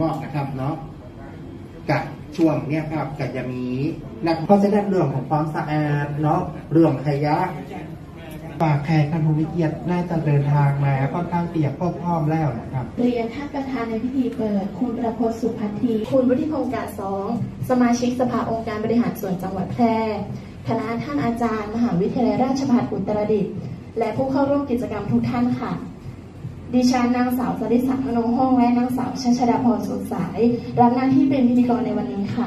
งอกนะครับเนาะกับช่วงเนี่ยครับกับยามีนักเพราะฉะนั้นเรื่องของความสะอาดเนาะเรื่องขยะปากแขกท่านผู้มีเกียรติน่าจะเดินทางมาค่อนข้างเปียกพร้อมแล้วนะครับเรียนท่านประธานในพิธีเปิดคุณประพลสุภัทธีคุณวุฒิพงษ์กาสองสมาชิกสภาองค์การบริหารส่วนจังหวัดแพร่คณะท่านอาจารย์มหาวิทยาลัยราชภัฏอุตรดิตถ์และผู้เข้าร่วมกิจกรรมทุกท่านค่ะดิฉันนางสาว Salisa Manohong และนางสาว Chatchada Phonsuksai รับหน้าที่เป็นพิธีกรในวันนี้ค่ะ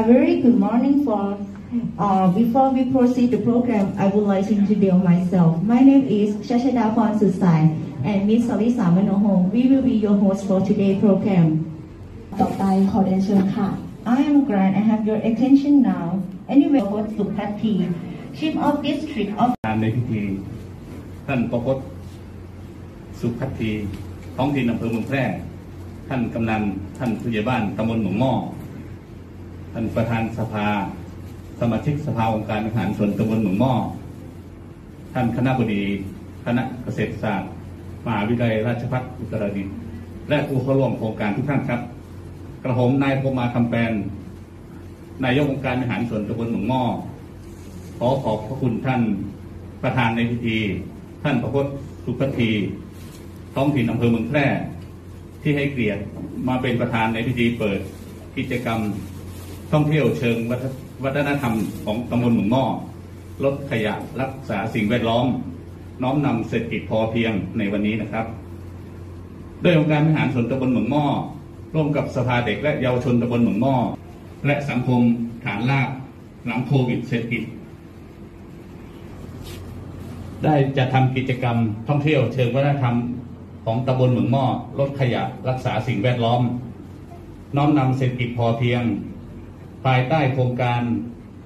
A very good morning for before we proceed the program, I would like to introduce myself. My name is Chatchada Phonsuksai and Miss Salisa Manohong. We will be your host for today's program. ต่อไปขอเรียนเชิญค่ะ I am glad I have your attention now. Anyway, ประพล สุภัทธี Chief of District of ในพิธีท่านประพล สุภัทธีท้องถิ่นอำเภอเมืองแพร่ท่านกำนันท่านผู้ใหญ่บ้านตำบลหนองหม้อท่านประธานสภาสมาชิกสภาองค์การบริหารส่วนตำบลหนองหม้อท่านคณบดีคณะเกษตรศาสตร์มหาวิทยาลัยราชภัฏอุตรดิตถ์และผู้เข้าร่วมโครงการทุกท่านครับกระผมนายพรหมาคำแปนนายกองค์การบริหารส่วนตำบลหนองหม้อขอขอบพระคุณท่านประธานในพิธีท่านประพล สุภัทธีท้องถิ่นอำเภอเมืองแพร่ที่ให้เกียรติมาเป็นประธานในพิธีเปิดกิจกรรมท่องเที่ยวเชิงวัฒนธรรมของตำบลหนองหม้อลดขยะรักษาสิ่งแวดล้อมน้อมนำเศรษฐกิจพอเพียงในวันนี้นะครับโดยองค์การบริหารส่วนตำบลหนองหม้อร่วมกับสภาเด็กและเยาวชนตำบลหนองหม้อและสังคมฐานรากหลังโควิดเศรษฐกิจได้จัดทำกิจกรรมท่องเที่ยวเชิงวัฒนธรรมของตำบลหนองหม้อลดขยะรักษาสิ่งแวดล้อมน้อมนำเศรษฐกิจพอเพียงภายใต้โครงการ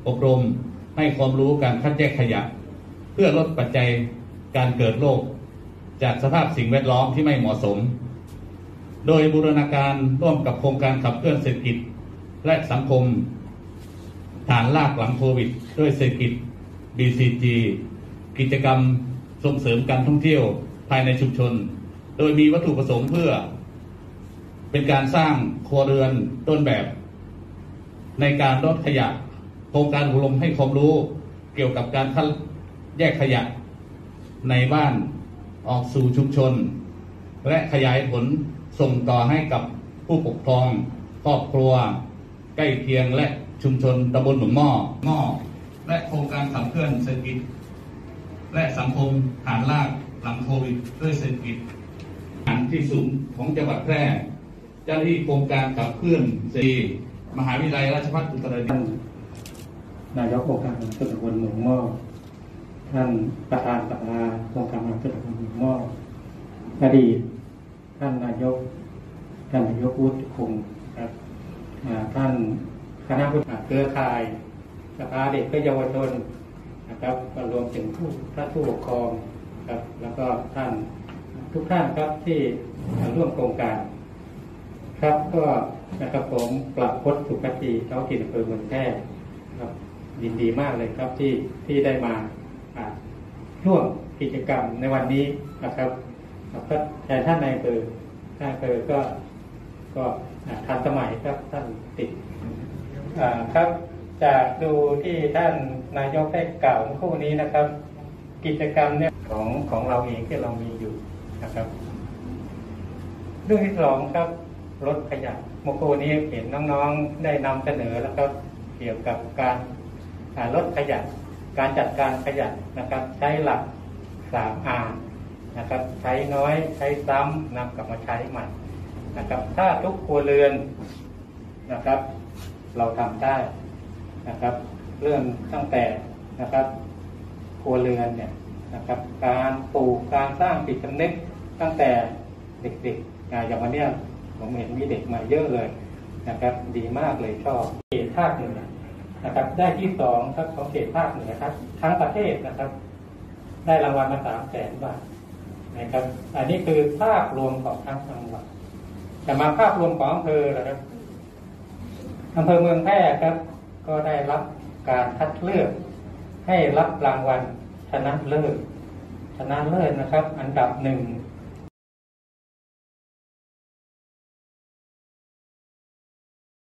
อบรมให้ความรู้การคัดแยกขยะเพื่อลดปัจจัยการเกิดโรคจากสภาพสิ่งแวดล้อมที่ไม่เหมาะสมโดยบูรณาการร่วมกับโครงการขับเคลื่อนเศรษฐกิจและสังคมฐานรากหลังโควิดด้วยเศรษฐกิจ BCG กิจกรรมส่งเสริมการท่องเที่ยวภายในชุมชนโดยมีวัตถุประสงค์เพื่อเป็นการสร้างครัวเรือนต้นแบบในการลดขยะโครงการอบรมให้ความรู้เกี่ยวกับการคัดแยกขยะในบ้านออกสู่ชุมชนและขยายผลส่งต่อให้กับผู้ปกครองครอบครัวใกล้เคียงและชุมชนตำบลหนองหม้อและโครงการขับเคลื่อนเศรษฐกิจและสังคมฐานรากหลังโควิดด้วยเศรษฐกิจฐานที่สูงของจังหวัดแพร่เจ้าหน้าที่โครงการขับเคลื่อนเศรษฐกิจมหาวิทยาลัยราชภัฏอุตรดิตถ์นายกองค์การบริหารส่วนตำบลหนองหม้อท่านประธานสภาองค์การบริหารส่วนตำบลหนองหม้ออดีตท่านนายกวุฒิคงครับท่านคณะผู้จัดเครือข่ายสภาเด็กและเยาวชนนะครับรวมถึงผู้ปกครองครับแล้วก็ท่านทุกท่านครับที่ร่วมโครงการครับก็นะครับผมประพล สุภัทธีท้องถิ่นอำเภอเมืองแพร่ครับยินดีมากเลยครับที่ได้มาร่วมกิจกรรมในวันนี้นะครับก็แต่ท่านนายอำเภอก็ทันสมัยครับท่านติดครับจากดูที่ท่านนายกได้กล่าวเมื่อครู่นี้นะครับกิจกรรมเนี่ยของเราเองที่เรามีอยู่นะครับเรื่องที่สองครับลดขยะเมื่อวันนี้เห็นน้องๆได้นำเสนอแล้วก็เกี่ยวกับการลดขยะการจัดการขยะนะครับใช้หลัก 3R นะครับใช้น้อยใช้ซ้ำนำกลับมาใช้ใหม่นะครับถ้าทุกครัวเรือนนะครับเราทำได้นะครับเรื่องตั้งแต่นะครับครัวเรือนเนี่ยนะครับการปลูกการสร้างจิตสำนึกตั้งแต่เด็กๆอย่างวันนี้ผมเห็นมีเด็กมาเยอะเลยนะครับดีมากเลยชอบเขตภาคเหนือนะครับได้ที่2ครับของเขตภาคเหนือครับทั้งประเทศนะครับได้รางวัลมา300,000 บาทนะครับอันนี้คือภาพรวมของทั้งจังหวัดแต่มาภาพรวมของอำเภอนะครับอำเภอเมืองแพร่ครับก็ได้รับการคัดเลือกให้รับรางวัลชนะเลิศนะครับอันดับ1